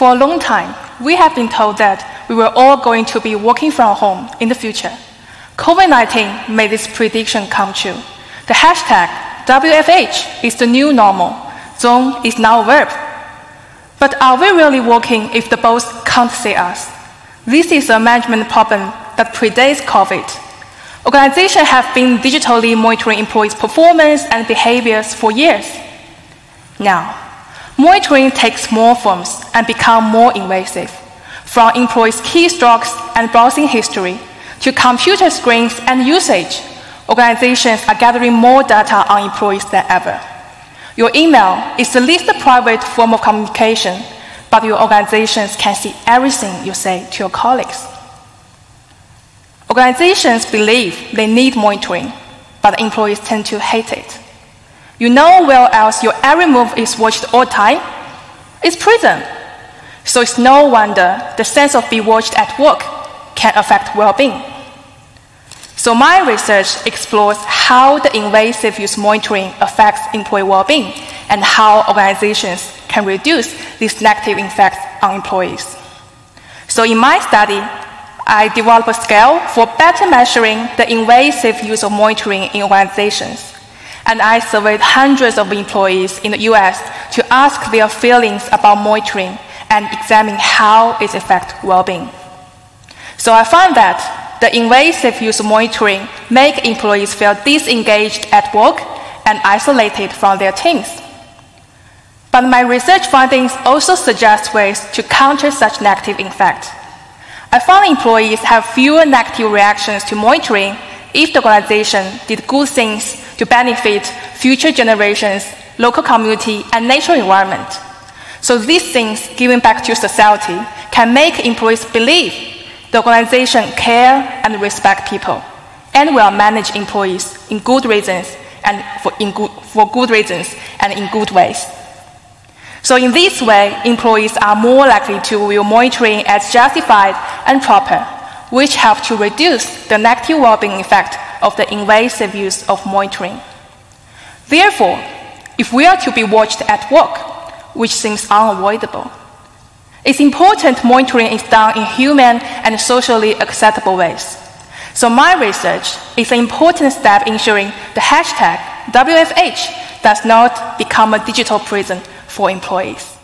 For a long time, we have been told that we were all going to be working from home in the future. COVID-19 made this prediction come true. The hashtag WFH is the new normal. Zoom is now a verb. But are we really working if the boss can't see us? This is a management problem that predates COVID. Organizations have been digitally monitoring employees' performance and behaviors for years. Now, monitoring takes more forms and becomes more invasive, from employees' keystrokes and browsing history to computer screens and usage. Organizations are gathering more data on employees than ever. Your email is the least private form of communication, but your organizations can see everything you say to your colleagues. Organizations believe they need monitoring, but employees tend to hate it. You know where else your every move is watched all the time? It's prison. So it's no wonder the sense of being watched at work can affect well-being. So my research explores how the invasive use monitoring affects employee well-being and how organizations can reduce these negative effects on employees. So in my study, I developed a scale for better measuring the invasive use of monitoring in organizations. And I surveyed hundreds of employees in the US to ask their feelings about monitoring and examine how it affects well-being. So I found that the invasive use of monitoring makes employees feel disengaged at work and isolated from their teams. But my research findings also suggest ways to counter such negative effects. I found employees have fewer negative reactions to monitoring if the organization did good things to benefit future generations, local community, and natural environment. So these things given back to society can make employees believe the organization cares and respects people, and will manage employees in good reasons and for good reasons and in good ways. So in this way, employees are more likely to view monitoring as justified and proper, which helps to reduce the negative well-being effect of the invasive use of monitoring. Therefore, if we are to be watched at work, which seems unavoidable, it's important monitoring is done in human and socially acceptable ways. So my research is an important step ensuring the hashtag WFH does not become a digital prison for employees.